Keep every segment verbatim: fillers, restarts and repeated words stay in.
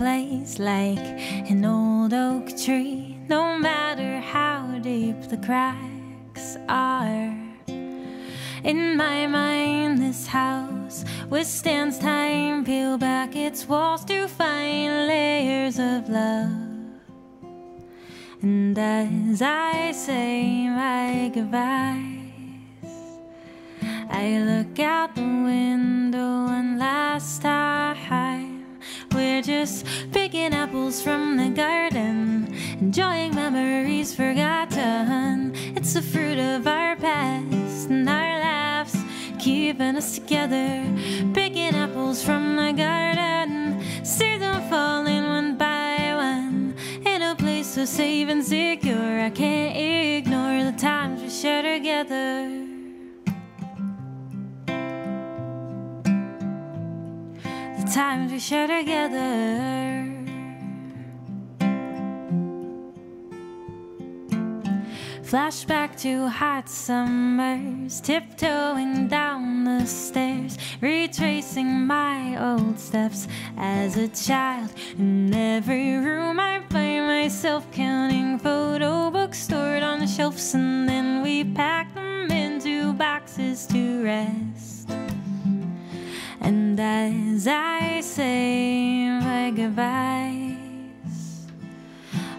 place like an old oak tree. No matter how deep the cracks are, in my mind this house withstands time. Peel back its walls to find layers of love. And as I say my goodbyes, I look out the window one last time. We're just picking apples from the garden, enjoying memories forgotten. It's the fruit of our past and our laughs, keeping us together. Picking apples from the garden, see them falling one by one. In a place so safe and secure, I can't ignore the times we share together. The times we share together. Flashback to hot summers, tiptoeing down the stairs, retracing my old steps as a child. In every room I find myself counting photo books stored on the shelves, and then we pack them into boxes to rest. And as I say my goodbye,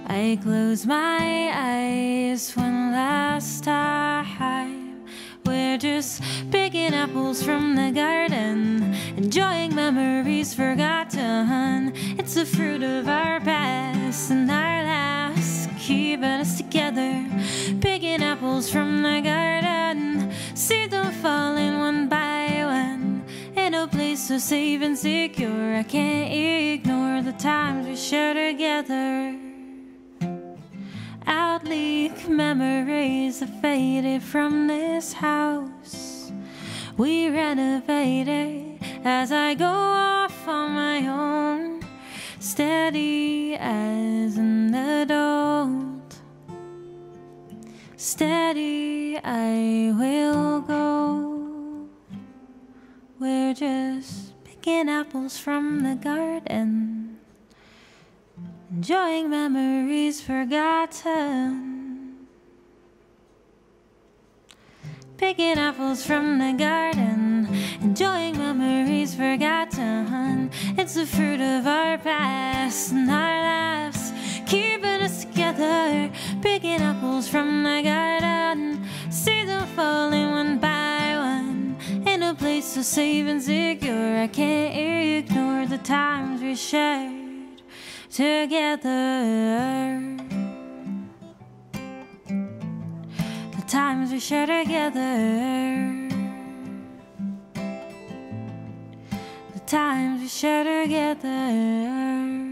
I close my eyes one last time. We're just picking apples from the garden, enjoying memories forgotten. It's the fruit of our past and our laughs, keeping us together. Picking apples from the garden, see them falling one by one. In a place so safe and secure, I can't ignore the times we share together. Outleak memories have faded from this house. We renovate it as I go off on my own, steady as an adult. Steady I will go. We're just picking apples from the garden, enjoying memories forgotten. Picking apples from the garden, enjoying memories forgotten. It's the fruit of our past and our lives, keeping us together. Picking apples from the garden, see them falling one by one. In a place so safe and secure, I can't ignore the times we share together. The times we share together. The times we share together.